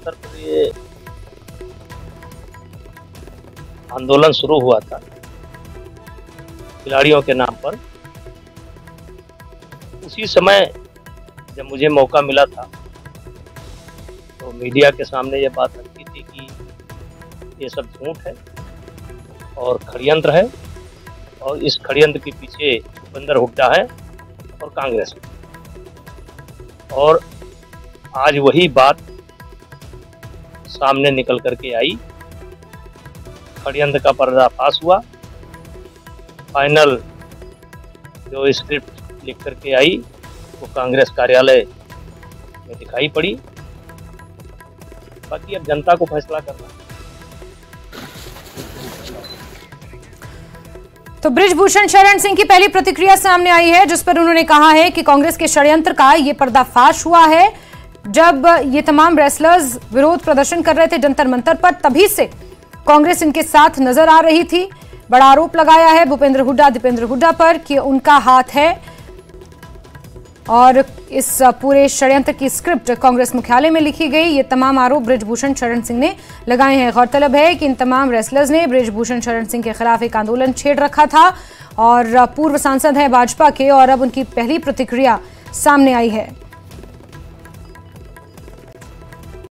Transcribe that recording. उत्तर प्रदेश आंदोलन शुरू हुआ था खिलाड़ियों के नाम पर, उसी समय जब मुझे मौका मिला था तो मीडिया के सामने ये बात रखी थी कि ये सब झूठ है और षड्यंत्र है, और इस षड्यंत्र के पीछे भूपेंद्र हुड्डा है और कांग्रेस है। और आज वही बात सामने निकल करके आई, षड्यंत्र का पर्दाफाश हुआ। फाइनल जो स्क्रिप्ट लिख करके आई वो कांग्रेस कार्यालय में दिखाई पड़ी। बाकी अब जनता को फैसला करना। तो बृज भूषण शरण सिंह की पहली प्रतिक्रिया सामने आई है, जिस पर उन्होंने कहा है कि कांग्रेस के षड्यंत्र का ये पर्दाफाश हुआ है। जब ये तमाम रेसलर्स विरोध प्रदर्शन कर रहे थे जंतर मंतर पर, तभी से कांग्रेस इनके साथ नजर आ रही थी। बड़ा आरोप लगाया है भूपेंद्र हुड्डा, दीपेंद्र हुड्डा पर कि उनका हाथ है, और इस पूरे षड्यंत्र की स्क्रिप्ट कांग्रेस मुख्यालय में लिखी गई। ये तमाम आरोप बृजभूषण शरण सिंह ने लगाए हैं। गौरतलब है कि इन तमाम रेसलर्स ने बृजभूषण शरण सिंह के खिलाफ एक आंदोलन छेड़ रखा था और पूर्व सांसद हैं भाजपा के, और अब उनकी पहली प्रतिक्रिया सामने आई है।